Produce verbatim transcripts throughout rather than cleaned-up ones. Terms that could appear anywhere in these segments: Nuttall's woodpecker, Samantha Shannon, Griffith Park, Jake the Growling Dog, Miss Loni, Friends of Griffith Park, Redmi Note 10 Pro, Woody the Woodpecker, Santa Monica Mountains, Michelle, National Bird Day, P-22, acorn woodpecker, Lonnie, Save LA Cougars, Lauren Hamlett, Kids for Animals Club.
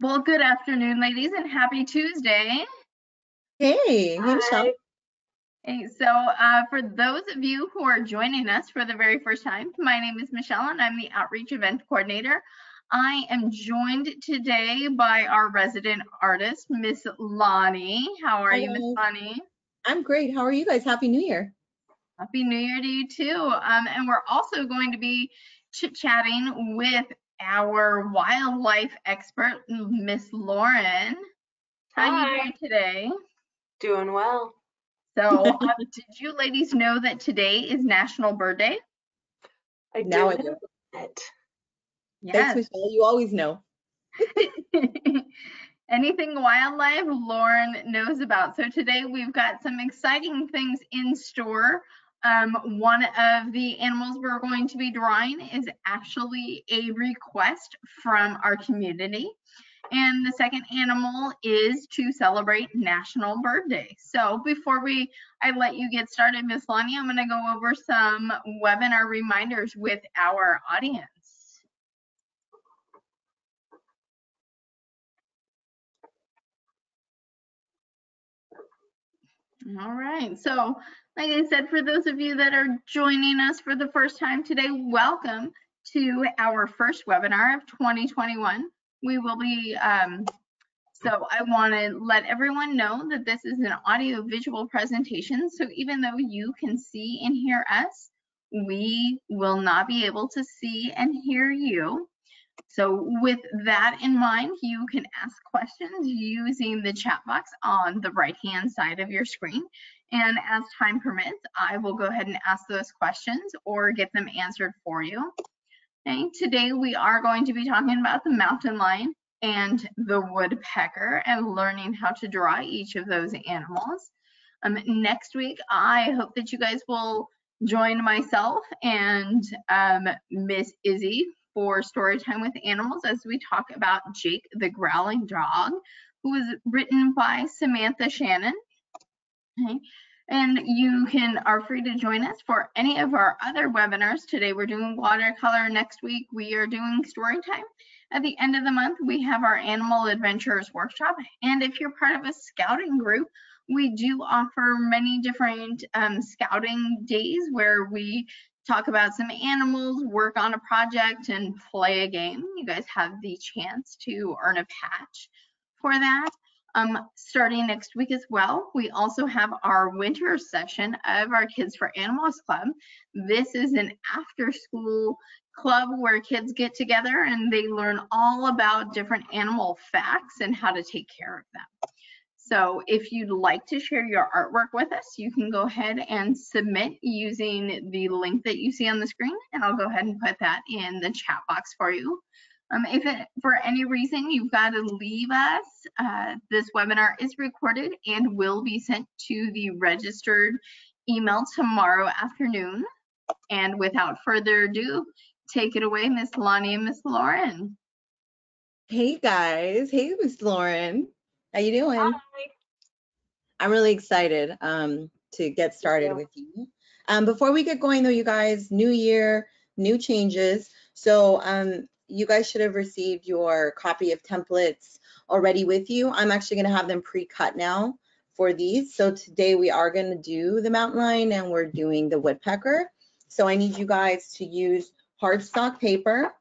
Well, good afternoon, ladies, and happy Tuesday. Hey, hey Michelle. Hey, so uh, for those of you who are joining us for the very first time, my name is Michelle, and I'm the Outreach Event Coordinator. I am joined today by our resident artist, Miss Lonnie. How are Hi. you, Miss Lonnie? I'm great. How are you guys? Happy New Year. Happy New Year to you, too. Um, and we're also going to be chit-chatting with our wildlife expert, Miss Lauren. How are you doing today? Doing well. So, um, did you ladies know that today is National Bird Day? I do know it. Yes. Thanks, Michelle. You always know. Anything wildlife, Lauren knows about. So today we've got some exciting things in store. Um, one of the animals we're going to be drawing is actually a request from our community. And the second animal is to celebrate National Bird Day. So before we, I let you get started, Miss Lonnie, I'm going to go over some webinar reminders with our audience. All right, so like I said, for those of you that are joining us for the first time today, welcome to our first webinar of twenty twenty-one. We will be, um, so I want to let everyone know that this is an audio visual presentation. So even though you can see and hear us, we will not be able to see and hear you. So with that in mind, you can ask questions using the chat box on the right-hand side of your screen. And as time permits, I will go ahead and ask those questions or get them answered for you. Okay, today we are going to be talking about the mountain lion and the woodpecker and learning how to draw each of those animals. Um, next week, I hope that you guys will join myself and um, Miss Izzy for story time with animals as we talk about Jake the Growling Dog, who was written by Samantha Shannon. Okay. And you can are free to join us for any of our other webinars. Today we're doing watercolor. Next week we are doing story time. At the end of the month we have our Animal Adventures Workshop. And if you're part of a scouting group, we do offer many different um, scouting days where we talk about some animals, work on a project, and play a game. You guys have the chance to earn a patch for that. Um, starting next week as well, we also have our winter session of our Kids for Animals Club. This is an after-school club where kids get together and they learn all about different animal facts and how to take care of them. So if you'd like to share your artwork with us, you can go ahead and submit using the link that you see on the screen, and I'll go ahead and put that in the chat box for you. Um, if it, for any reason you've got to leave us, uh, this webinar is recorded and will be sent to the registered email tomorrow afternoon. And without further ado, take it away, Miss Lonnie and Miss Lauren. Hey guys, hey Miss Lauren, how you doing? Hi. I'm really excited um, to get started with you. Um, before we get going though, you guys, new year, new changes. So. Um, You guys should have received your copy of templates already with you. I'm actually going to have them pre-cut now for these. So today we are going to do the mountain lion and we're doing the woodpecker. So I need you guys to use cardstock paper,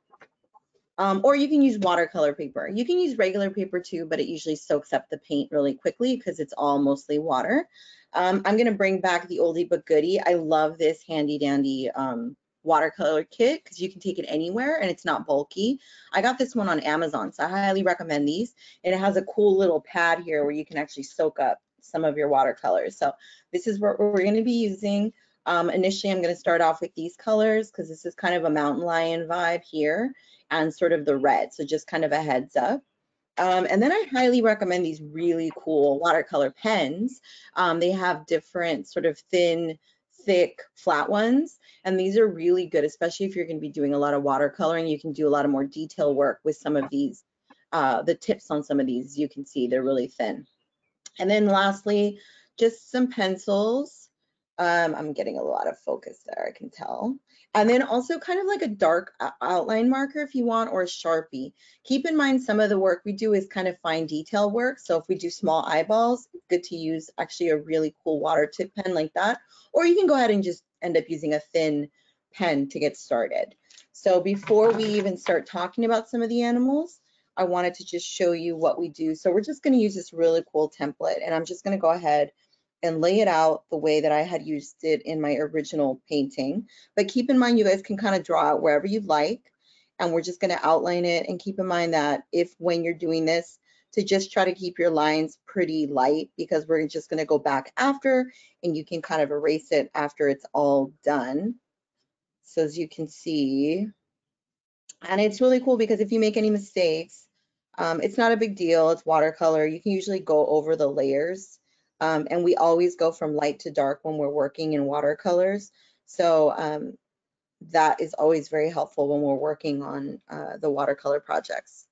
um, or you can use watercolor paper. You can use regular paper too, but it usually soaks up the paint really quickly because it's all mostly water. Um, I'm going to bring back the oldie but goodie. I love this handy dandy um, watercolor kit because you can take it anywhere and it's not bulky. I got this one on Amazon, so I highly recommend these. And it has a cool little pad here where you can actually soak up some of your watercolors. So this is what we're going to be using. Um, initially, I'm going to start off with these colors because this is kind of a mountain lion vibe here and sort of the red. So just kind of a heads up. Um, and then I highly recommend these really cool watercolor pens. Um, they have different sort of thin, thick, flat ones, and these are really good, especially if you're going to be doing a lot of watercoloring. You can do a lot of more detail work with some of these. Uh, the tips on some of these, you can see they're really thin. And then lastly, just some pencils. Um, I'm getting a lot of focus there, I can tell. And then also kind of like a dark outline marker if you want, or a Sharpie. Keep in mind some of the work we do is kind of fine detail work. So if we do small eyeballs, it's good to use actually a really cool water tip pen like that. Or you can go ahead and just end up using a thin pen to get started. So before we even start talking about some of the animals, I wanted to just show you what we do. So we're just gonna use this really cool template, and I'm just gonna go ahead and lay it out the way that I had used it in my original painting. But keep in mind, you guys can kind of draw it wherever you'd like, and we're just gonna outline it. And keep in mind that if, when you're doing this, to just try to keep your lines pretty light, because we're just gonna go back after and you can kind of erase it after it's all done. So as you can see, and it's really cool because if you make any mistakes, um, it's not a big deal, it's watercolor. You can usually go over the layers. Um, and we always go from light to dark when we're working in watercolors. So um, that is always very helpful when we're working on uh, the watercolor projects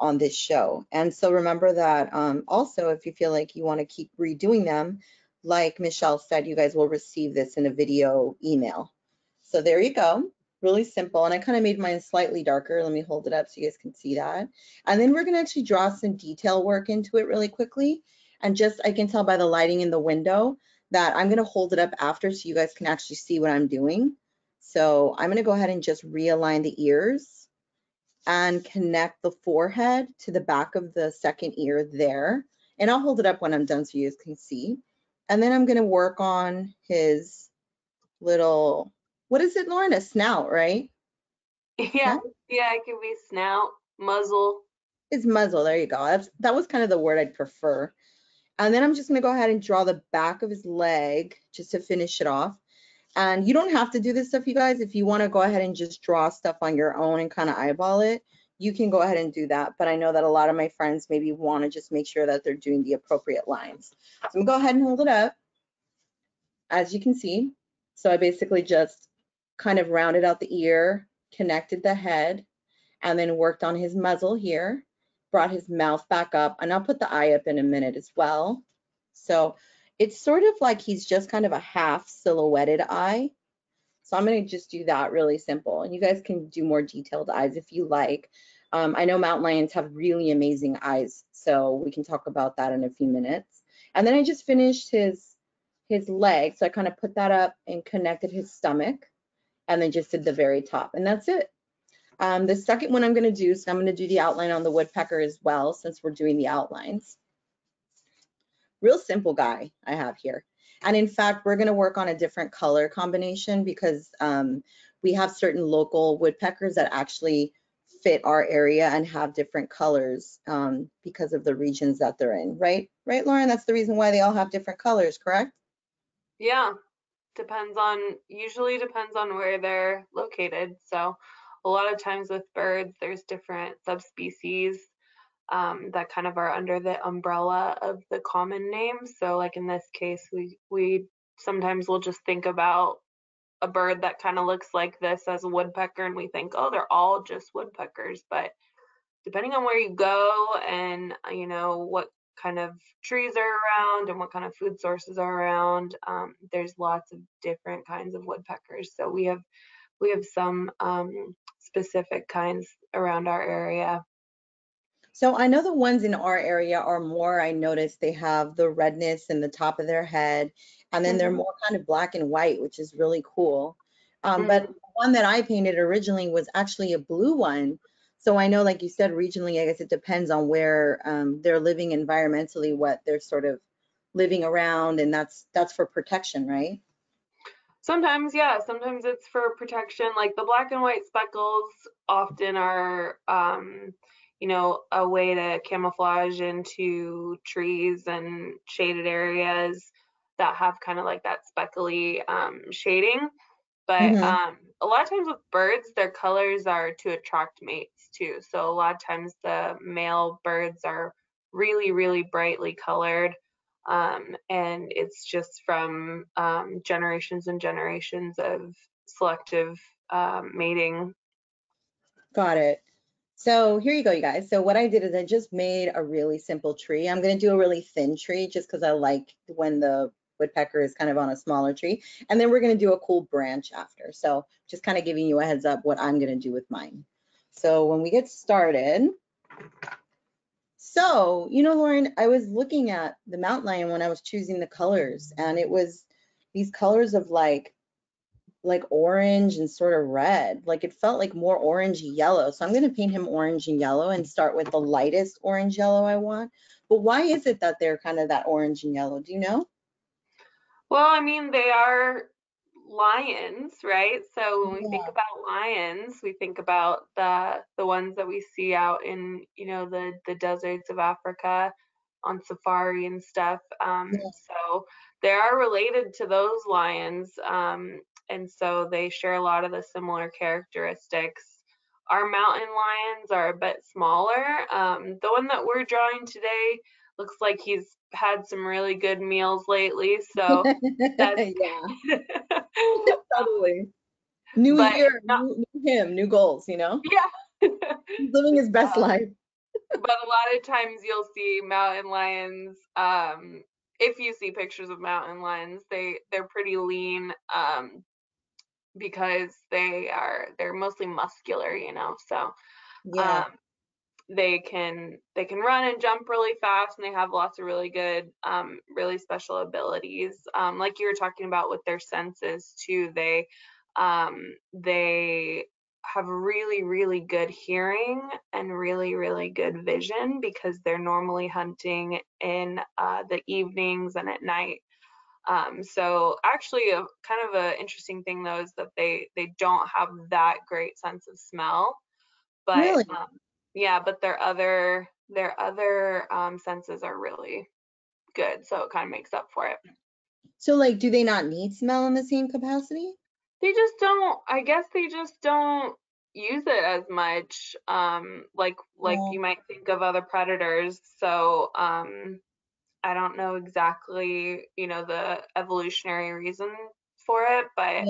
on this show. And so remember that um, also, if you feel like you want to keep redoing them, like Michelle said, you guys will receive this in a video email. So there you go. Really simple. And I kind of made mine slightly darker. Let me hold it up so you guys can see that. And then we're going to actually draw some detail work into it really quickly. And just, I can tell by the lighting in the window that I'm gonna hold it up after so you guys can actually see what I'm doing. So I'm gonna go ahead and just realign the ears and connect the forehead to the back of the second ear there. And I'll hold it up when I'm done so you guys can see. And then I'm gonna work on his little, what is it, Lauren? A snout, right? Yeah, huh? Yeah, it could be snout, muzzle. It's muzzle, there you go. That's, that was kind of the word I'd prefer. And then I'm just gonna go ahead and draw the back of his leg just to finish it off. And you don't have to do this stuff, you guys. If you wanna go ahead and just draw stuff on your own and kind of eyeball it, you can go ahead and do that. But I know that a lot of my friends maybe wanna just make sure that they're doing the appropriate lines. So I'm gonna go ahead and hold it up, as you can see. So I basically just kind of rounded out the ear, connected the head, and then worked on his muzzle here. Brought his mouth back up, and I'll put the eye up in a minute as well. So it's sort of like he's just kind of a half silhouetted eye. So I'm going to just do that really simple, and you guys can do more detailed eyes if you like. Um, I know mountain lions have really amazing eyes, so we can talk about that in a few minutes. And then I just finished his his leg, so I kind of put that up and connected his stomach, and then just did the very top, and that's it. Um, the second one I'm going to do, so I'm going to do the outline on the woodpecker as well, since we're doing the outlines. Real simple guy I have here. And in fact, we're going to work on a different color combination because um, we have certain local woodpeckers that actually fit our area and have different colors um, because of the regions that they're in. Right? Right, Lauren? That's the reason why they all have different colors, correct? Yeah. Depends on, usually depends on where they're located. So a lot of times with birds, there's different subspecies um, that kind of are under the umbrella of the common name. So like in this case, we, we sometimes will just think about a bird that kind of looks like this as a woodpecker, and we think, oh, they're all just woodpeckers. But depending on where you go and, you know, what kind of trees are around and what kind of food sources are around, um, there's lots of different kinds of woodpeckers. So we have We have some um, specific kinds around our area. So I know the ones in our area are more, I noticed they have the redness in the top of their head, and then mm-hmm. they're more kind of black and white, which is really cool. Um, mm-hmm. But the one that I painted originally was actually a blue one. So I know, like you said, regionally, I guess it depends on where um, they're living environmentally, what they're sort of living around, and that's that's for protection, right? Sometimes, yeah, sometimes it's for protection. Like the black and white speckles often are, um, you know, a way to camouflage into trees and shaded areas that have kind of like that speckly um, shading. But mm-hmm. um, a lot of times with birds, their colors are to attract mates too. So a lot of times the male birds are really, really brightly colored. Um, and it's just from um, generations and generations of selective um, mating. Got it. So here you go, you guys. So what I did is I just made a really simple tree. I'm going to do a really thin tree just because I like when the woodpecker is kind of on a smaller tree. And then we're going to do a cool branch after. So just kind of giving you a heads up what I'm going to do with mine. So when we get started, so, you know, Lauren, I was looking at the mountain lion when I was choosing the colors, and it was these colors of like, like orange and sort of red, like it felt like more orange yellow. So I'm going to paint him orange and yellow and start with the lightest orange yellow I want. But why is it that they're kind of that orange and yellow? Do you know? Well, I mean, they are lions, right? So when we yeah. think about lions, we think about the the ones that we see out in, you know, the the deserts of Africa on safari and stuff. Um, yeah. So they are related to those lions. Um, And so they share a lot of the similar characteristics. Our mountain lions are a bit smaller. Um, the one that we're drawing today looks like he's had some really good meals lately. So that's yeah, totally. New but year, not, new, new him, new goals, you know? Yeah. He's living his best um, life. But a lot of times you'll see mountain lions, um, if you see pictures of mountain lions, they, they're pretty lean. Um, because they are they're mostly muscular, you know, so yeah. um, they can they can run and jump really fast, and they have lots of really good um really special abilities, um like you were talking about with their senses too. They um they have really really good hearing and really really good vision, because they're normally hunting in uh the evenings and at night. Um, so actually a kind of an interesting thing though is that they they don't have that great sense of smell, but really? um, yeah, but their other their other um, senses are really good, so it kind of makes up for it. So like, do they not need smell in the same capacity? They just don't. I guess they just don't use it as much. Um, like like yeah. you might think of other predators. So. Um, I don't know exactly, you know, the evolutionary reason for it, but yeah.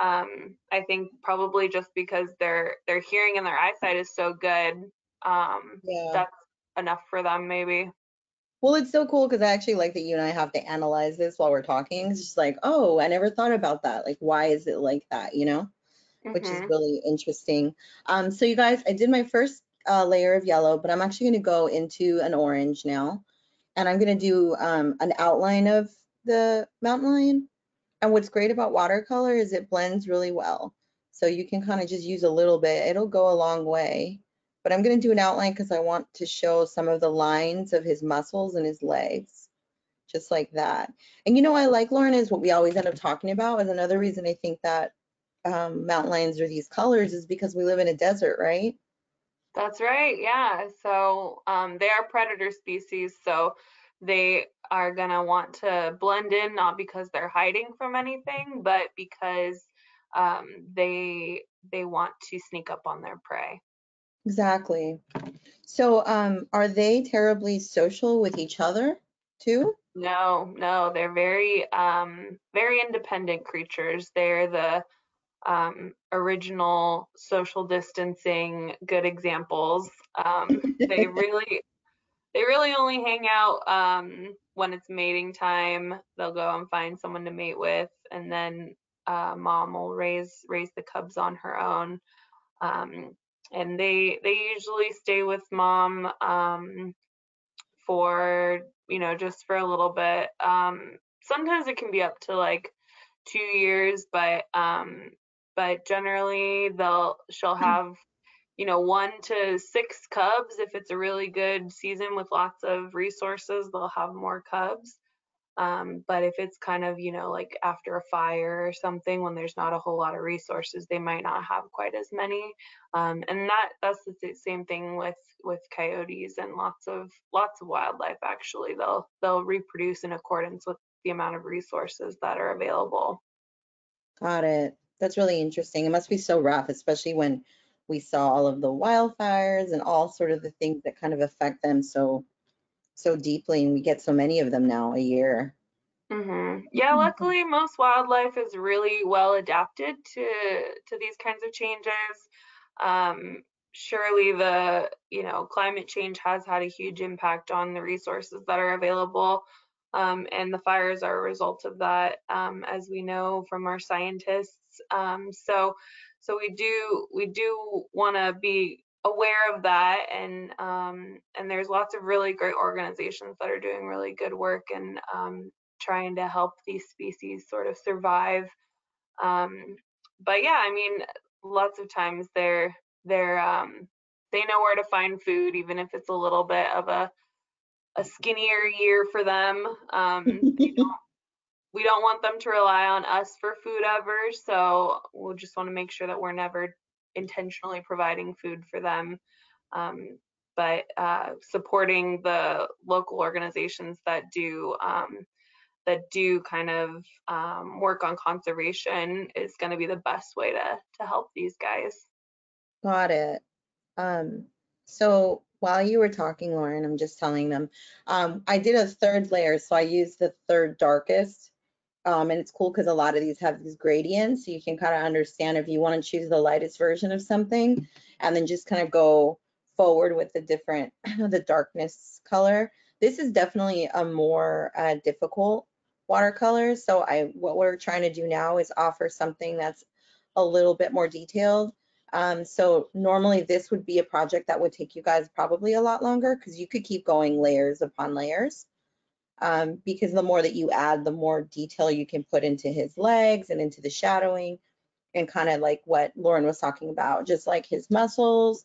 um, I think probably just because their their hearing and their eyesight is so good, um, yeah. that's enough for them maybe. Well, it's so cool because I actually like that you and I have to analyze this while we're talking. It's just like, oh, I never thought about that. Like, why is it like that, you know? Mm-hmm. Which is really interesting. Um, so you guys, I did my first uh, layer of yellow, but I'm actually going to go into an orange now. And I'm going to do um, an outline of the mountain lion. And what's great about watercolor is it blends really well. So you can kind of just use a little bit. It'll go a long way. But I'm going to do an outline because I want to show some of the lines of his muscles and his legs. Just like that. And you know what I like, Lauren, is what we always end up talking about. Is another reason I think that um, mountain lions are these colors is because we live in a desert, right? That's right, yeah. So um, they are predator species, so they are going to want to blend in, not because they're hiding from anything, but because um, they they want to sneak up on their prey. Exactly. So um, are they terribly social with each other too? No, no, they're very, um, very independent creatures. They're the um original social distancing good examples. um they really they really only hang out um when it's mating time. They'll go and find someone to mate with, and then uh mom will raise raise the cubs on her own, um and they they usually stay with mom um for, you know, just for a little bit. Um sometimes it can be up to like two years, but um but generally they'll she'll have, you know, one to six cubs. If it's a really good season with lots of resources, they'll have more cubs. Um, but if it's kind of, you know, like after a fire or something when there's not a whole lot of resources, they might not have quite as many. Um, and that that's the same thing with with coyotes and lots of lots of wildlife. Actually, they'll they'll reproduce in accordance with the amount of resources that are available. Got it. That's really interesting. It must be so rough, especially when we saw all of the wildfires and all sort of the things that kind of affect them so so deeply, and we get so many of them now a year. Mm-hmm. Yeah, luckily most wildlife is really well adapted to to these kinds of changes. Um, surely the, you know, climate change has had a huge impact on the resources that are available. Um, and the fires are a result of that, um, as we know from our scientists. Um, so, so we do we do want to be aware of that, and um, and there's lots of really great organizations that are doing really good work and um, trying to help these species sort of survive. Um, but yeah, I mean, lots of times they're they're um, they know where to find food, even if it's a little bit of a a skinnier year for them. Um, they don't, we don't want them to rely on us for food ever, so we'll just want to make sure that we're never intentionally providing food for them. Um, but uh, supporting the local organizations that do um, that do kind of um, work on conservation is going to be the best way to to help these guys. Got it. Um, so. While you were talking, Lauren, I'm just telling them, um, I did a third layer, so I used the third darkest, um, and it's cool because a lot of these have these gradients, so you can kind of understand if you want to choose the lightest version of something, and then just kind of go forward with the different, the darkness color. This is definitely a more uh, difficult watercolor, so I what we're trying to do now is offer something that's a little bit more detailed. Um, so normally this would be a project that would take you guys probably a lot longer because you could keep going layers upon layers, um, because the more that you add, the more detail you can put into his legs and into the shadowing and kind of like what Lauren was talking about, just like his muscles,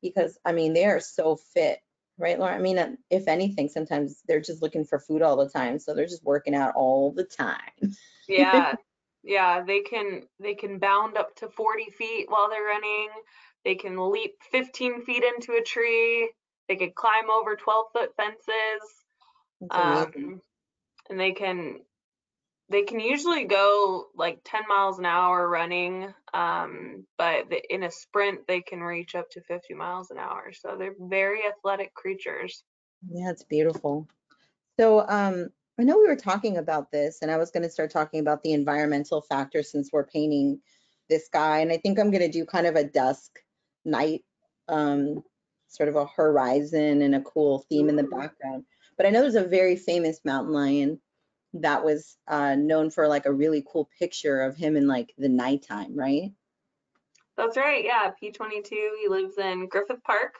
because I mean, they are so fit, right, Lauren? I mean, if anything, sometimes they're just looking for food all the time. So they're just working out all the time. Yeah. Yeah, they can they can bound up to forty feet while they're running. They can leap fifteen feet into a tree. They could climb over twelve foot fences. Um, and they can they can usually go like ten miles an hour running. Um, but the, in a sprint, they can reach up to fifty miles an hour. So they're very athletic creatures. Yeah, it's beautiful. So. Um, I know we were talking about this, and I was going to start talking about the environmental factor since we're painting this guy, and I think I'm going to do kind of a dusk night, um, sort of a horizon and a cool theme in the background. But I know there's a very famous mountain lion that was uh, known for like a really cool picture of him in like the nighttime, right? That's right. Yeah, P twenty-two. He lives in Griffith Park.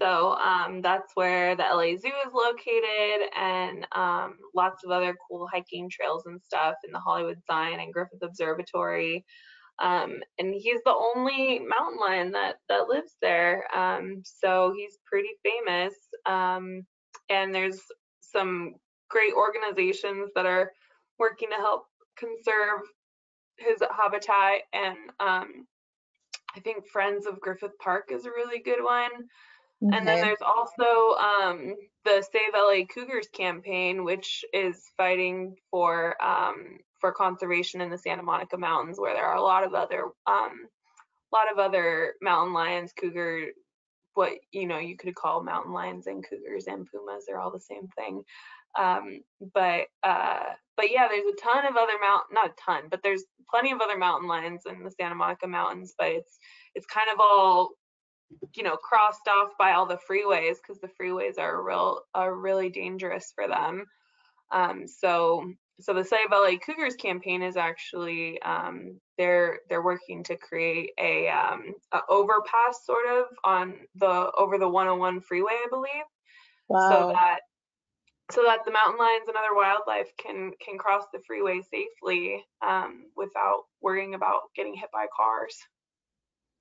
So um, that's where the L A Zoo is located, and um, lots of other cool hiking trails and stuff in the Hollywood sign and Griffith Observatory. Um, and he's the only mountain lion that, that lives there. Um, so he's pretty famous. Um, and there's some great organizations that are working to help conserve his habitat. And um, I think Friends of Griffith Park is a really good one. Okay. And then there's also um, the Save L A Cougars campaign, which is fighting for um, for conservation in the Santa Monica Mountains, where there are a lot of other um, lot of other mountain lions, cougar, what you know you could call mountain lions and cougars and pumas. They're all the same thing. Um, but uh, but yeah, there's a ton of other mountain, not a ton, but there's plenty of other mountain lions in the Santa Monica Mountains. But it's it's kind of all, you know, crossed off by all the freeways, because the freeways are real are really dangerous for them. Um, so so the Save L A Cougars campaign is actually um, they're they're working to create a, um, a overpass sort of on the over the one oh one freeway, I believe. Wow. So that so that the mountain lions and other wildlife can can cross the freeway safely um, without worrying about getting hit by cars.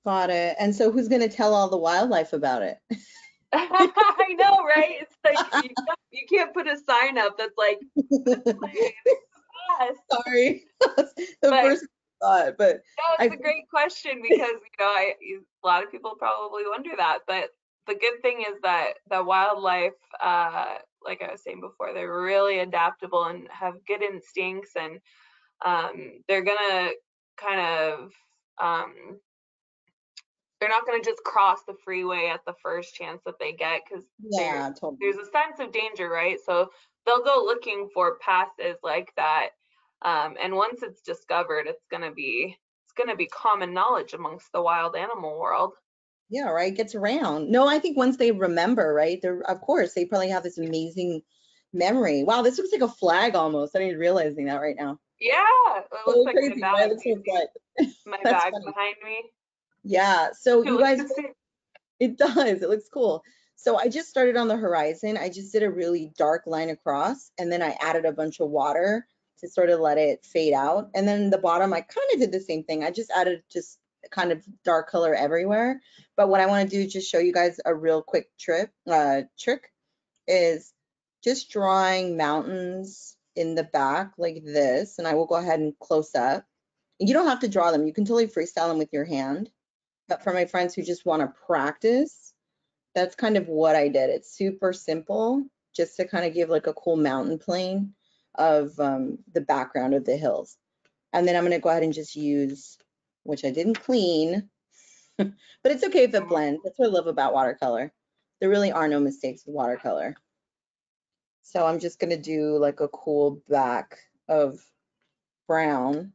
Got it. And so who's going to tell all the wildlife about it? I know, right? It's like, you, you can't put a sign up that's like, sorry, that's the but, first thought, but. No, it's I, a great question, because, you know, I, a lot of people probably wonder that, but the good thing is that the wildlife, uh, like I was saying before, they're really adaptable and have good instincts, and um, they're going to kind of, um, they're not going to just cross the freeway at the first chance that they get, because yeah, totally. There's a sense of danger, right? So they'll go looking for passes like that, um, and once it's discovered, it's going to be it's going to be common knowledge amongst the wild animal world. Yeah, right. It gets around. No, I think once they remember, right? They're of course they probably have this amazing memory. Wow, this looks like a flag almost. I'm even realizing that right now. Yeah, it looks like crazy. My bag, my bag behind me. Yeah, so it you guys, it does, it looks cool. So I just started on the horizon. I just did a really dark line across, and then I added a bunch of water to sort of let it fade out. And then the bottom, I kind of did the same thing. I just added just kind of dark color everywhere. But what I want to do is just show you guys a real quick trip, uh, trick is just drawing mountains in the back like this. And I will go ahead and close up. And you don't have to draw them. You can totally freestyle them with your hand. But for my friends who just want to practice, that's kind of what I did. It's super simple, just to kind of give like a cool mountain plane of um, the background of the hills. And then I'm gonna go ahead and just use, which I didn't clean, but it's okay if it blends. That's what I love about watercolor. There really are no mistakes with watercolor. So I'm just gonna do like a cool back of brown.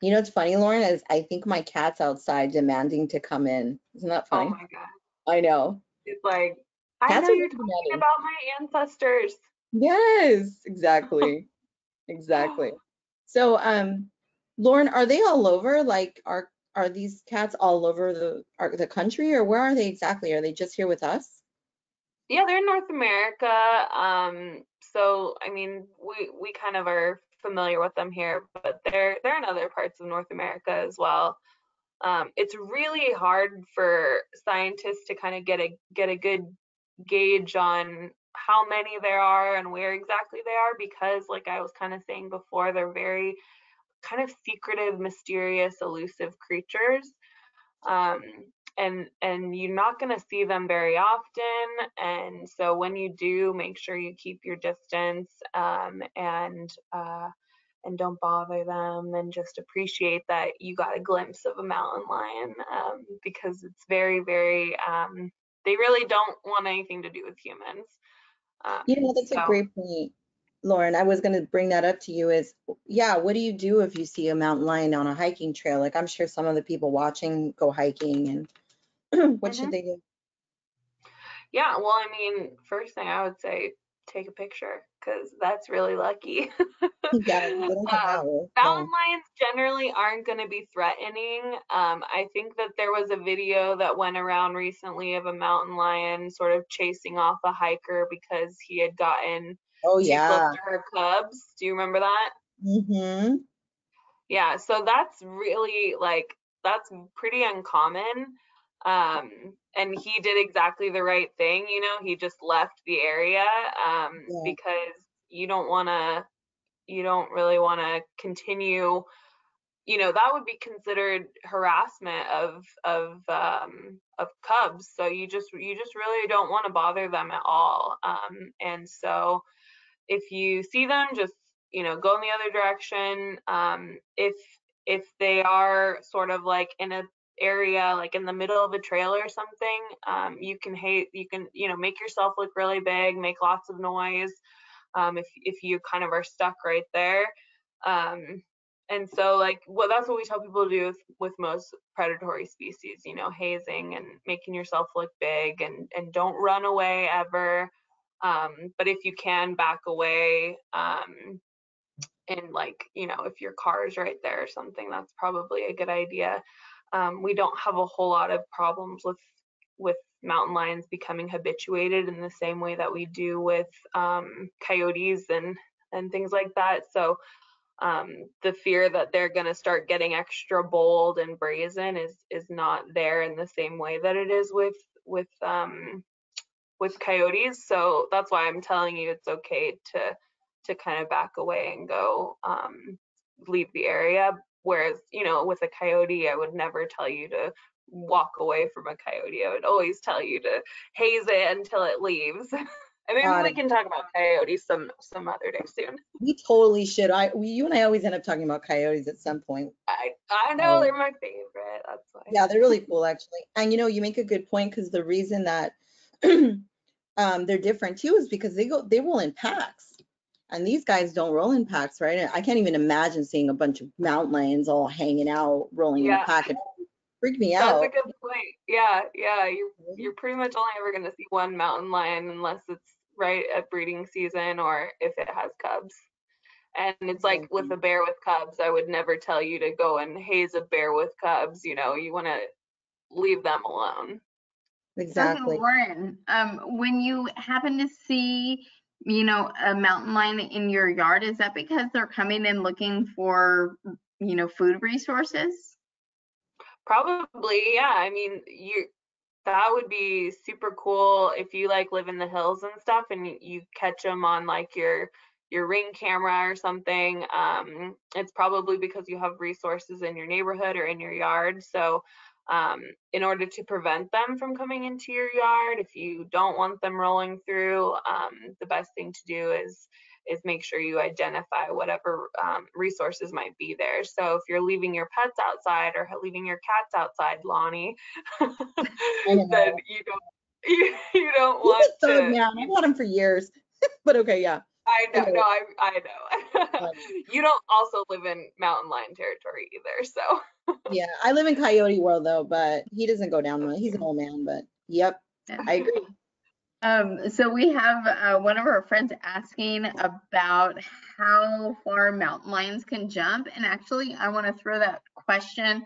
You know, it's funny, Lauren, is I think my cat's outside demanding to come in. Isn't that funny? Oh my God. I know. It's like, I know you're talking about my ancestors. Yes, exactly. Exactly. So, um, Lauren, are they all over? Like, are are these cats all over the are, the country, or where are they exactly? Are they just here with us? Yeah, they're in North America. Um, so I mean, we we kind of are familiar with them here, but they're they're in other parts of North America as well. Um, it's really hard for scientists to kind of get a get a good gauge on how many there are and where exactly they are, because like I was kind of saying before, they're very kind of secretive, mysterious, elusive creatures. Um, and and you're not going to see them very often. And so when you do, make sure you keep your distance um, and uh, and don't bother them, and just appreciate that you got a glimpse of a mountain lion, um, because it's very, very, um, they really don't want anything to do with humans. Um, you know, that's so. A great point, Lauren. I was going to bring that up to you is, yeah, what do you do if you see a mountain lion on a hiking trail? Like, I'm sure some of the people watching go hiking, and what mm-hmm. should they do? Yeah, well, I mean, first thing I would say, take a picture, because that's really lucky. Yeah, uh, mountain lions generally aren't going to be threatening. Um, I think that there was a video that went around recently of a mountain lion sort of chasing off a hiker because he had gotten oh, yeah. too close to her cubs. Do you remember that? Mm-hmm. Yeah, so that's really like, that's pretty uncommon. Um, and he did exactly the right thing, you know, he just left the area, um, yeah. because you don't want to, you don't really want to continue, you know, that would be considered harassment of, of, um, of cubs. So you just, you just really don't want to bother them at all. Um, and so if you see them, just, you know, go in the other direction. Um, if, if they are sort of like in a area, like in the middle of a trail or something, um, you can hate, you can, you know, make yourself look really big, make lots of noise, um, if, if you kind of are stuck right there. Um, and so like, well, that's what we tell people to do with, with most predatory species, you know, hazing and making yourself look big, and, and don't run away ever. Um, but if you can, back away, um, and like, you know, if your car is right there or something, that's probably a good idea. Um, we don't have a whole lot of problems with with mountain lions becoming habituated in the same way that we do with um, coyotes and and things like that. So um, the fear that they're going to start getting extra bold and brazen is is not there in the same way that it is with with um, with coyotes. So that's why I'm telling you it's okay to to kind of back away and go um, leave the area. Whereas, you know, with a coyote, I would never tell you to walk away from a coyote. I would always tell you to haze it until it leaves. I mean, maybe we can talk about coyotes some some other day soon. We totally should. I, we, you and I always end up talking about coyotes at some point. I, I know, um, they're my favorite. That's why. Yeah, they're really cool, actually. And, you know, you make a good point, because the reason that um, they're different, too, is because they go they roll in packs. And these guys don't roll in packs, right? I can't even imagine seeing a bunch of mountain lions all hanging out, rolling yeah. in a pack. It freaked me That's out. That's a good point. Yeah, yeah. You're, you're pretty much only ever going to see one mountain lion unless it's right at breeding season or if it has cubs. And it's like with a bear with cubs, I would never tell you to go and haze a bear with cubs. You know, you want to leave them alone. Exactly. So, Lauren, um, when you happen to see, you know, a mountain lion in your yard, is that because they're coming and looking for, you know, food resources? Probably, yeah. I mean, you that would be super cool if you like live in the hills and stuff, and you catch them on like your your ring camera or something. Um, it's probably because you have resources in your neighborhood or in your yard. So um, in order to prevent them from coming into your yard, if you don't want them rolling through, um, the best thing to do is is make sure you identify whatever um, resources might be there. So if you're leaving your pets outside or leaving your cats outside, Lonnie, then you don't you, you don't you want to. I've had them for years, but okay, yeah. I know, anyway. no, I, I know. You don't also live in mountain lion territory either, so. Yeah, I live in Coyote World though, but he doesn't go down. He's an old man, but yep, I agree. Um, so we have uh, one of our friends asking about how far mountain lions can jump, and actually I want to throw that question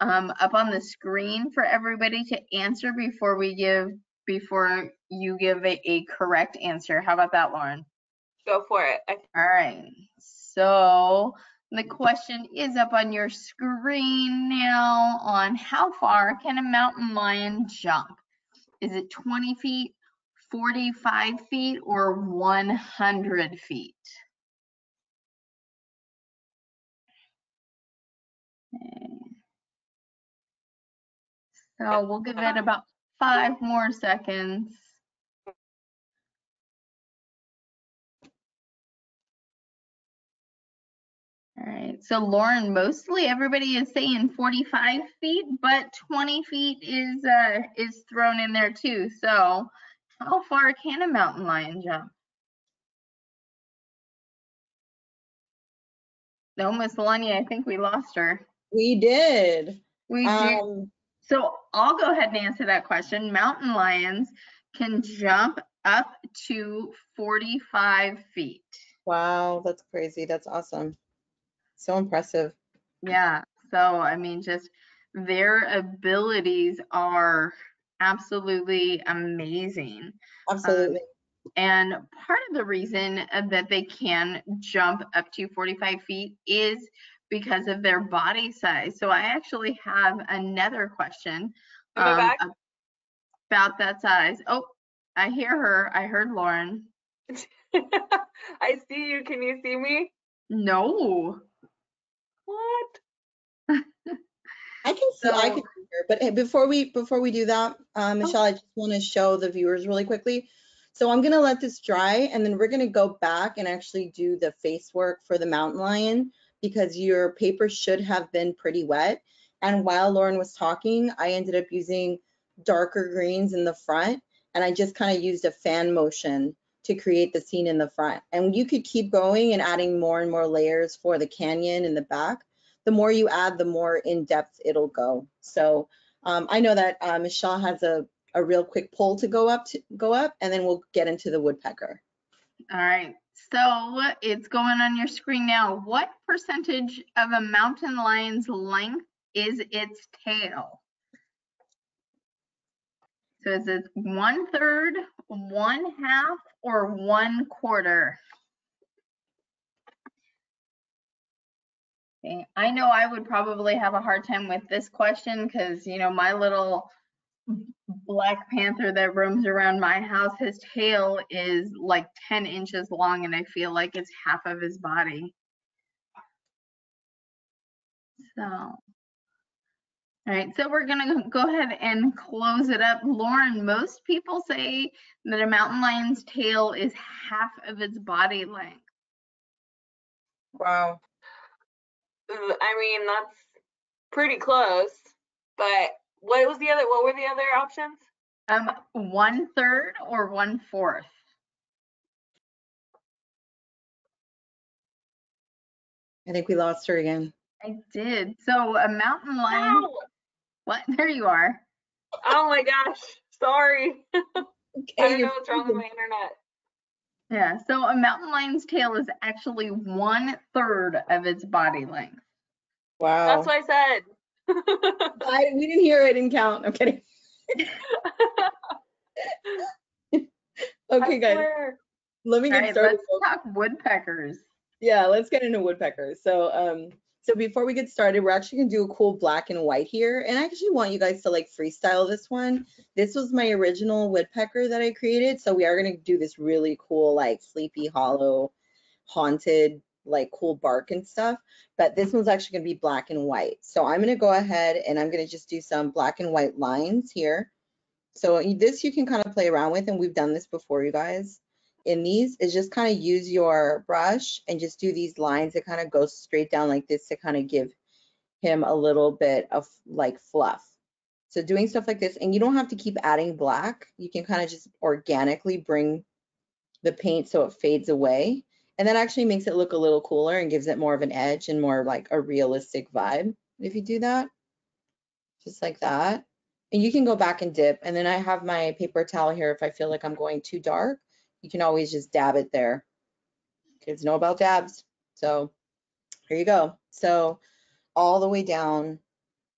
um, up on the screen for everybody to answer before we give, before you give a, a correct answer. How about that, Lauren? Go for it. All right. So the question is up on your screen now on how far can a mountain lion jump? Is it twenty feet? forty-five feet or one hundred feet? Okay. So we'll give it about five more seconds. All right, so Lauren, mostly everybody is saying forty-five feet, but twenty feet is uh, is thrown in there too. So how far can a mountain lion jump? No, Miss Lonnie, I think we lost her. We did. We um, did. So I'll go ahead and answer that question. Mountain lions can jump up to forty-five feet. Wow, that's crazy. That's awesome. So impressive. Yeah. So, I mean, just their abilities are absolutely amazing. Absolutely. Um, and part of the reason that they can jump up to forty-five feet is because of their body size. So I actually have another question um, about that size. Oh, I hear her. I heard Lauren. I see you. Can you see me? No. What? I can see, so, I can hear, but hey, before we before we do that, um, Michelle, oh. I just want to show the viewers really quickly. So I'm gonna let this dry, and then we're gonna go back and actually do the face work for the mountain lion because your paper should have been pretty wet. And while Lauren was talking, I ended up using darker greens in the front, and I just kind of used a fan motion to create the scene in the front. And you could keep going and adding more and more layers for the canyon in the back. The more you add, the more in depth it'll go. So um, I know that uh, Michelle has a, a real quick poll to go up to go up, and then we'll get into the woodpecker. All right, so it's going on your screen now. What percentage of a mountain lion's length is its tail? So is it one third, one half, or one quarter? I know I would probably have a hard time with this question because, you know, my little Black Panther that roams around my house, his tail is like ten inches long, and I feel like it's half of his body. So, all right, so we're going to go ahead and close it up. Lauren, most people say that a mountain lion's tail is half of its body length. Wow. I mean, that's pretty close, but what was the other, what were the other options? Um, one third or one fourth. I think we lost her again. I did. So a mountain lion. No. What? There you are. Oh my gosh. Sorry. Okay, I don't know what's wrong with my internet. Yeah, so a mountain lion's tail is actually one third of its body length. Wow. That's what I said. I, we didn't hear it, didn't count. I'm kidding. Okay, guys. Let me get right, started. Let's talk woodpeckers. Yeah, let's get into woodpeckers. So, um, so before we get started, we're actually gonna do a cool black and white here, and I actually want you guys to like freestyle this one. This was my original woodpecker that I created, so we are gonna do this really cool, like sleepy hollow, haunted, like cool bark and stuff. But this one's actually gonna be black and white. So I'm gonna go ahead and I'm gonna just do some black and white lines here. So this you can kind of play around with, and we've done this before, you guys. In these is just kind of use your brush and just do these lines that kind of go straight down like this to kind of give him a little bit of like fluff. So doing stuff like this, and you don't have to keep adding black. You can kind of just organically bring the paint so it fades away, and that actually makes it look a little cooler and gives it more of an edge and more like a realistic vibe if you do that, just like that. And you can go back and dip, and then I have my paper towel here if I feel like I'm going too dark. You can always just dab it there. Kids know about dabs. So here you go. So all the way down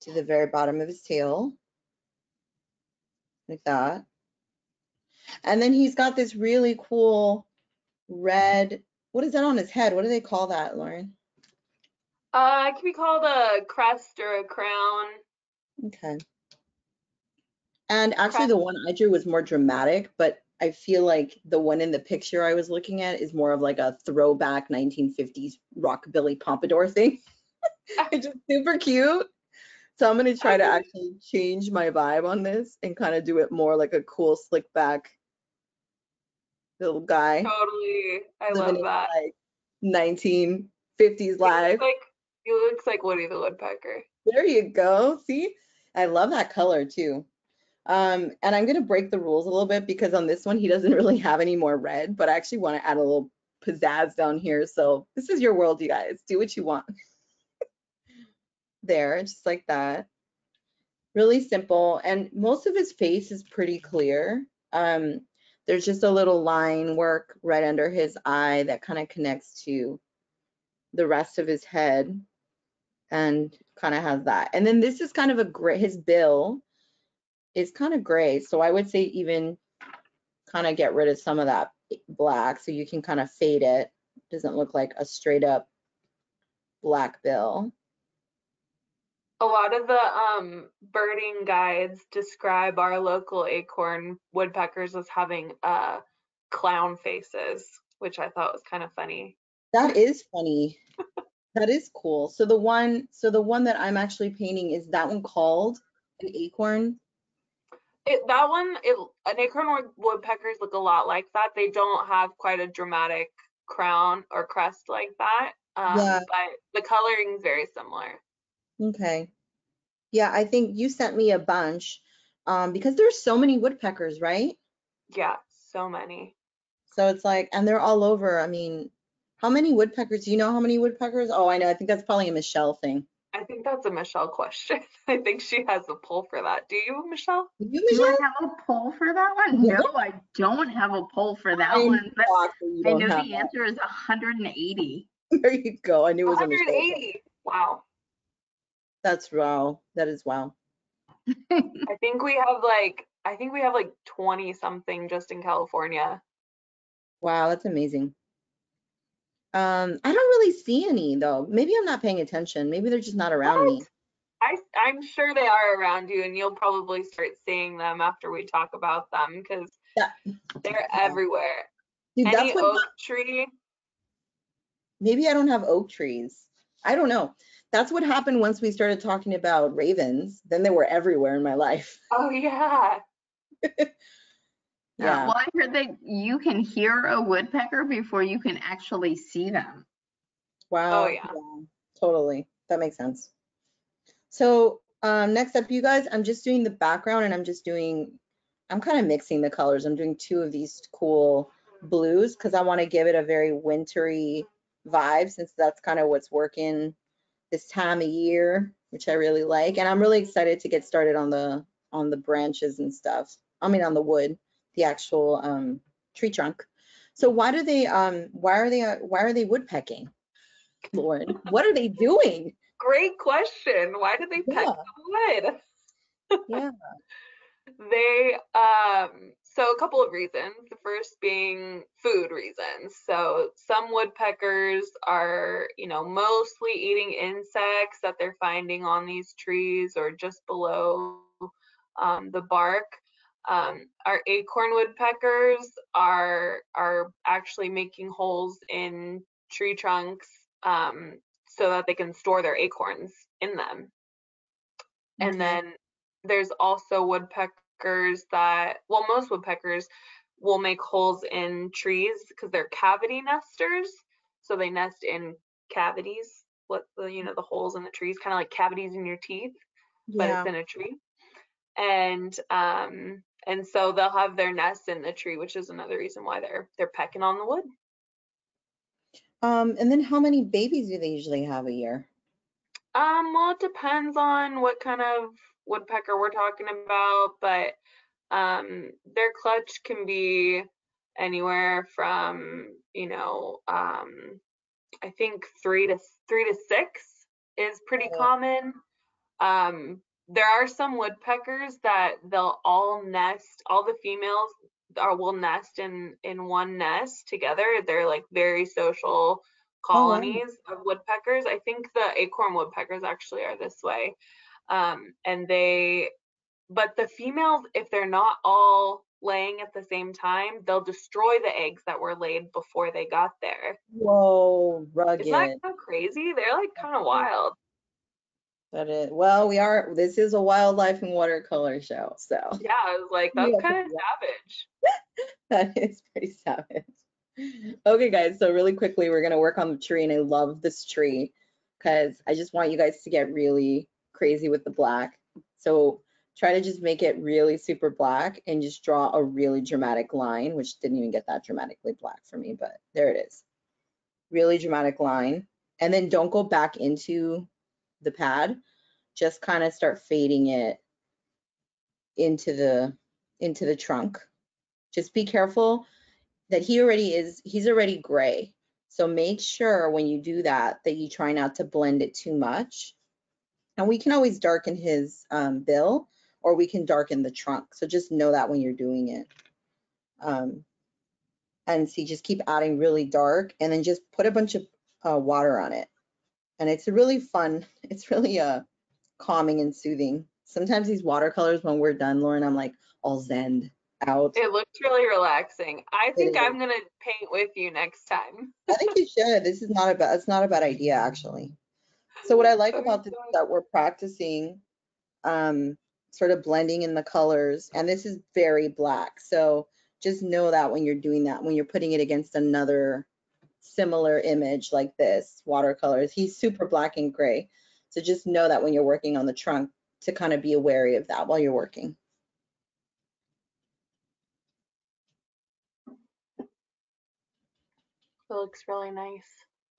to the very bottom of his tail, like that. And then he's got this really cool red, what is that on his head? What do they call that, Lauren? Uh, it can be called a crest or a crown. Okay. And actually the one I drew was more dramatic, but I feel like the one in the picture I was looking at is more of like a throwback nineteen fifties rockabilly pompadour thing. It's just super cute. So I'm going to try to actually change my vibe on this and kind of do it more like a cool slick back little guy. Totally. I love that. Like nineteen fifties life. Like, he looks like Woody the Woodpecker. There you go. See, I love that color too. Um, and I'm going to break the rules a little bit because on this one, he doesn't really have any more red, but I actually want to add a little pizzazz down here. So this is your world, you guys. Do what you want. There, just like that. Really simple. And most of his face is pretty clear. Um, there's just a little line work right under his eye that kind of connects to the rest of his head and kind of has that. And then this is kind of a gray, his bill. It's kind of gray, so I would say even kind of get rid of some of that black so you can kind of fade it. Doesn't look like a straight up black bill. A lot of the um, birding guides describe our local acorn woodpeckers as having uh, clown faces, which I thought was kind of funny. That is funny. That is cool. So the one, so the one that I'm actually painting, is that one called an acorn? It, that one, it, an acorn woodpeckers look a lot like that. They don't have quite a dramatic crown or crest like that, um, yeah. But the coloring is very similar. Okay. Yeah, I think you sent me a bunch um, because there's so many woodpeckers, right? Yeah, so many. So it's like, and they're all over. I mean, how many woodpeckers? Do you know how many woodpeckers? Oh, I know. I think that's probably a Michelle thing. I think that's a Michelle question. I think she has a poll for that. Do you, Michelle? Do you, Michelle? Do I have a poll for that one? No, I don't have a poll for that I'm one. But I know the that. answer is one hundred eighty. There you go. I knew it was one hundred eighty. Wow. That's wow. That is wow. I think we have like I think we have like twenty something just in California. Wow, that's amazing. Um, I don't really see any though. Maybe I'm not paying attention. Maybe they're just not around what? me. I, I'm sure they are around you, and you'll probably start seeing them after we talk about them because yeah. they're yeah. everywhere. Dude, any that's oak tree? Maybe I don't have oak trees. I don't know. That's what happened once we started talking about ravens. Then they were everywhere in my life. Oh yeah. Yeah. Well, I heard that you can hear a woodpecker before you can actually see them. Wow. Oh, yeah. Yeah, totally. That makes sense. So um, next up, you guys, I'm just doing the background and I'm just doing, I'm kind of mixing the colors. I'm doing two of these cool blues because I want to give it a very wintry vibe since that's kind of what's working this time of year, which I really like. And I'm really excited to get started on the on the branches and stuff. I mean, on the wood. The actual um, tree trunk. So why do they? Um, why are they? Uh, why are they woodpecking? Lauren, what are they doing? Great question. Why do they peck yeah. the wood? yeah. They um. So a couple of reasons, the first being food reasons. So some woodpeckers are, you know, mostly eating insects that they're finding on these trees or just below um, the bark. Um, our acorn woodpeckers are, are actually making holes in tree trunks um, so that they can store their acorns in them. Mm-hmm. And then there's also woodpeckers that, well, most woodpeckers will make holes in trees because they're cavity nesters. So they nest in cavities, what the, you know, the holes in the trees, kind of like cavities in your teeth, but yeah. it's in a tree. And um, and so they'll have their nest in the tree, which is another reason why they're they're pecking on the wood. Um, and then how many babies do they usually have a year? Um, well, it depends on what kind of woodpecker we're talking about, but um their clutch can be anywhere from, you know, um I think three to three to six is pretty yeah. common. Um there are some woodpeckers that they'll all nest, all the females are will nest in in one nest together. They're like very social colonies oh, wow. of woodpeckers. I think the acorn woodpeckers actually are this way. Um, and they, but the females, if they're not all laying at the same time, they'll destroy the eggs that were laid before they got there. Whoa, rugged. Isn't that kind of crazy? They're like kind of wild. That is, well, we are, this is a wildlife and watercolor show, so. Yeah, I was like, that's kind of savage. That is pretty savage. Okay, guys, so really quickly, we're going to work on the tree, and I love this tree, because I just want you guys to get really crazy with the black. So try to just make it really super black and just draw a really dramatic line, which didn't even get that dramatically black for me, but there it is. Really dramatic line. And then don't go back into the pad. Just kind of start fading it into the into the trunk. Just be careful that he already is, he's already gray. So make sure when you do that, that you try not to blend it too much. And we can always darken his um, bill, or we can darken the trunk. So just know that when you're doing it. Um, and see, just keep adding really dark, and then just put a bunch of uh, water on it. And it's really fun. It's really uh, calming and soothing. Sometimes these watercolors, when we're done, Lauren, I'm like all zen out. It looks really relaxing. I think I'm gonna paint with you next time. I think you should. This is not a bad, it's not a bad idea, actually. So what I like about this is that we're practicing um, sort of blending in the colors, and this is very black. So just know that when you're doing that, when you're putting it against another similar image like this, watercolors, he's super black and gray. So just know that when you're working on the trunk to kind of be wary of that while you're working. It looks really nice.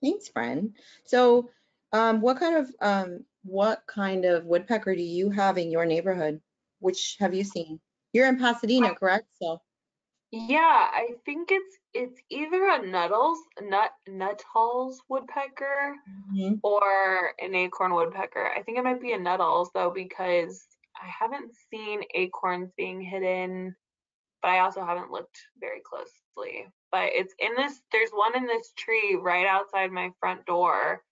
Thanks, friend. So Um, what kind of um, what kind of woodpecker do you have in your neighborhood? Which have you seen? You're in Pasadena, correct? So, yeah, I think it's it's either a Nuttall's nut Nuttall's woodpecker mm-hmm. or an acorn woodpecker. I think it might be a Nuttall's though, because I haven't seen acorns being hidden, but I also haven't looked very closely. But it's in this. There's one in this tree right outside my front door.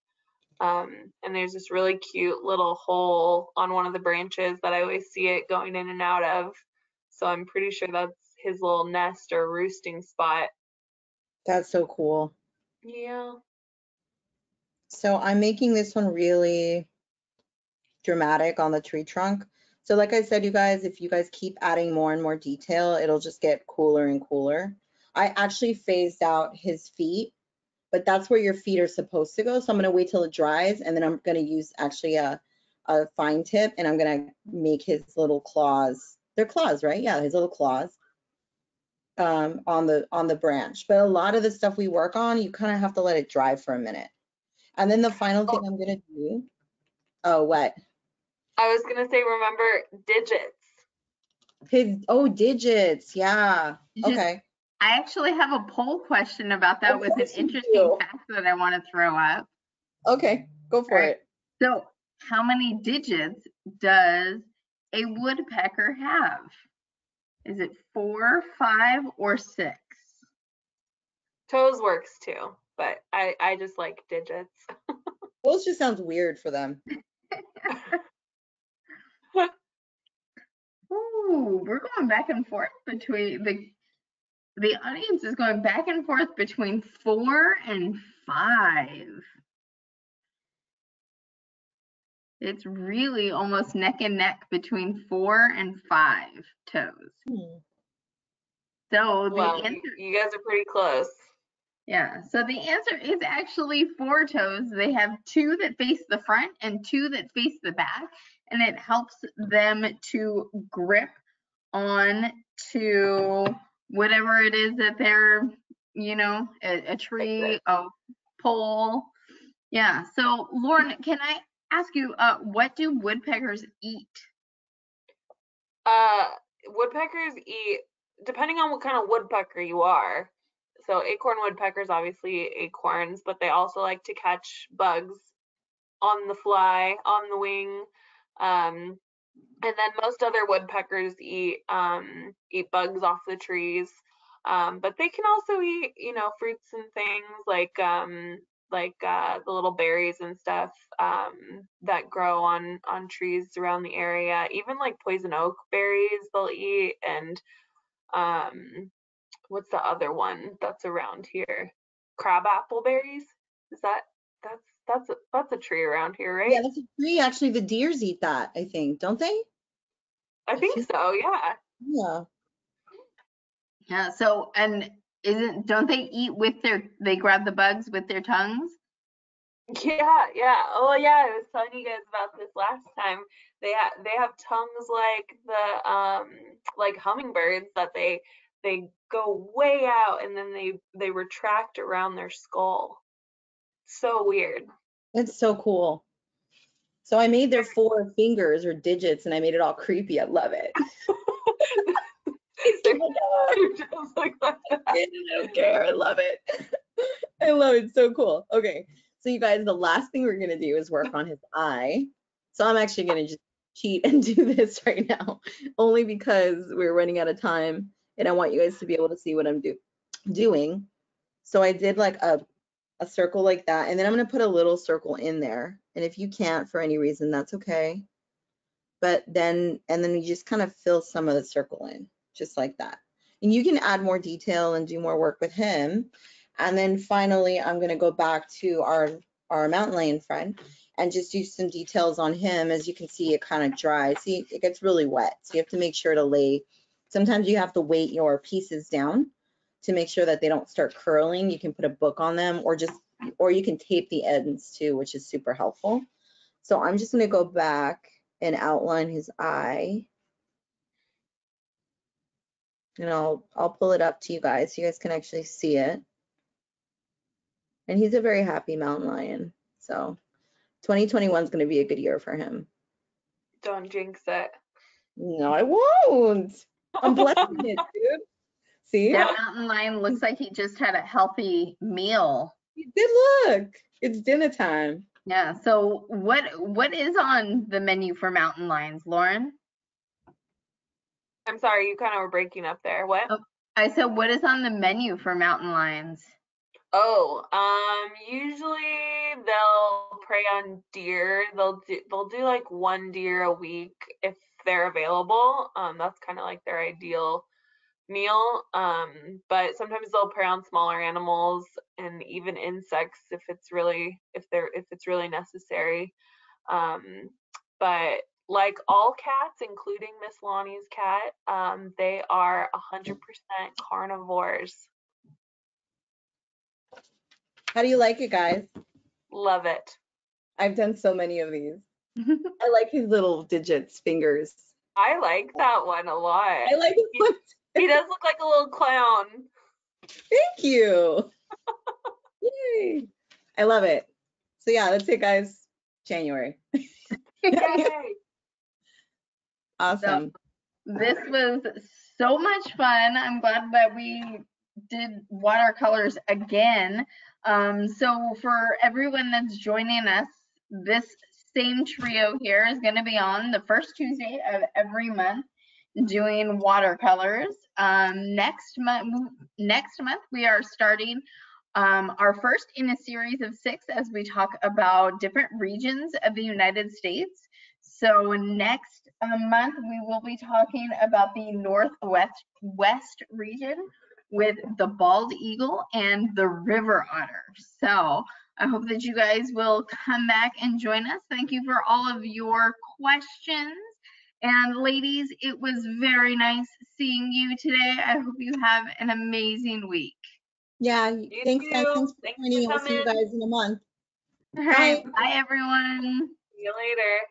Um, and there's this really cute little hole on one of the branches that I always see it going in and out of. So I'm pretty sure that's his little nest or roosting spot. That's so cool. Yeah. So I'm making this one really dramatic on the tree trunk. So like I said, you guys, if you guys keep adding more and more detail, it'll just get cooler and cooler. I actually phased out his feet, but that's where your feet are supposed to go. So I'm gonna wait till it dries, and then I'm gonna use actually a, a fine tip, and I'm gonna make his little claws. They're claws, right? Yeah, his little claws um, on the on the branch. But a lot of the stuff we work on, you kind of have to let it dry for a minute. And then the final thing oh. I'm gonna do, oh, what? I was gonna say, remember digits. His, oh, digits, yeah, digits. Okay. I actually have a poll question about that with an interesting fact that I want to throw up. Okay, go for it. So how many digits does a woodpecker have? Is it four, five, or six? Toes works too, but I, I just like digits. Toes just sounds weird for them. Ooh, we're going back and forth between the the audience is going back and forth between four and five. It's really almost neck and neck between four and five toes. Hmm. So the well, answer, you guys are pretty close. Yeah. So the answer is actually four toes. They have two that face the front and two that face the back, and it helps them to grip on to whatever it is that they're, you know, a, a tree, a pole. Yeah. So Lauren, can I ask you, uh, what do woodpeckers eat? Uh, woodpeckers eat, depending on what kind of woodpecker you are. So acorn woodpeckers obviously eat acorns, but they also like to catch bugs on the fly, on the wing. Um, and then most other woodpeckers eat um, eat bugs off the trees, um, but they can also eat, you know, fruits and things like um, like uh, the little berries and stuff um, that grow on on trees around the area. Even like poison oak berries they'll eat, and um, what's the other one that's around here? Crab apple berries? Is that that's That's a, that's a tree around here, right? Yeah, that's a tree. Actually, the deers eat that, I think, don't they? I think so, yeah. Yeah. Yeah, so, and isn't, don't they eat with their, they grab the bugs with their tongues? Yeah, yeah. Oh, yeah, I was telling you guys about this last time. They, ha they have tongues like the, um, like hummingbirds that they, they go way out and then they, they retract around their skull. So weird. It's so cool. So I made their four fingers or digits and I made it all creepy. I love it. Just like that. I don't care. I love it. I love it. So cool. Okay. So you guys, the last thing we're gonna do is work on his eye. So I'm actually gonna just cheat and do this right now, only because we're running out of time and I want you guys to be able to see what I'm do doing. So I did like a a circle like that, and then I'm going to put a little circle in there, and if you can't for any reason, that's okay, but then and then you just kind of fill some of the circle in just like that, and you can add more detail and do more work with him. And then finally I'm going to go back to our our mountain lion friend and just do some details on him. As you can see, it kind of dries. See, it gets really wet, so you have to make sure to lay, sometimes you have to weight your pieces down to make sure that they don't start curling. You can put a book on them, or just, or you can tape the ends too, which is super helpful. So I'm just gonna go back and outline his eye. And I'll, I'll pull it up to you guys so you guys can actually see it. And he's a very happy mountain lion. So twenty twenty-one is gonna be a good year for him. Don't jinx it. No, I won't. I'm blessing it, dude. See? That mountain lion looks like he just had a healthy meal. He did look. It's dinner time. Yeah. So what what is on the menu for mountain lions, Lauren? I'm sorry, you kind of were breaking up there. What? Oh, I said, what is on the menu for mountain lions? Oh, um, usually they'll prey on deer. They'll do, they'll do like one deer a week if they're available. Um, that's kind of like their ideal meal, um but sometimes they'll prey on smaller animals and even insects if it's really if they're if it's really necessary. Um but like all cats, including Miss Lonnie's cat, um they are a hundred percent carnivores. How do you like it, guys? Love it. I've done so many of these. I like his little digits fingers. I like that one a lot. I like his one. He does look like a little clown. Thank you. Yay. I love it. So yeah, that's it, guys. January. Yay. Awesome. So, this was so much fun. I'm glad that we did watercolors again. Um, so for everyone that's joining us, this same trio here is going to be on the first Tuesday of every month doing watercolors. Um, next month, next month we are starting um, our first in a series of six as we talk about different regions of the United States. So next month we will be talking about the Northwest West region with the bald eagle and the river otter. So I hope that you guys will come back and join us. Thank you for all of your questions. And ladies, it was very nice seeing you today. I hope you have an amazing week. Yeah, you thanks, guys. Thanks for thanks joining. For we'll see you guys in a month. All right, bye, bye everyone. See you later.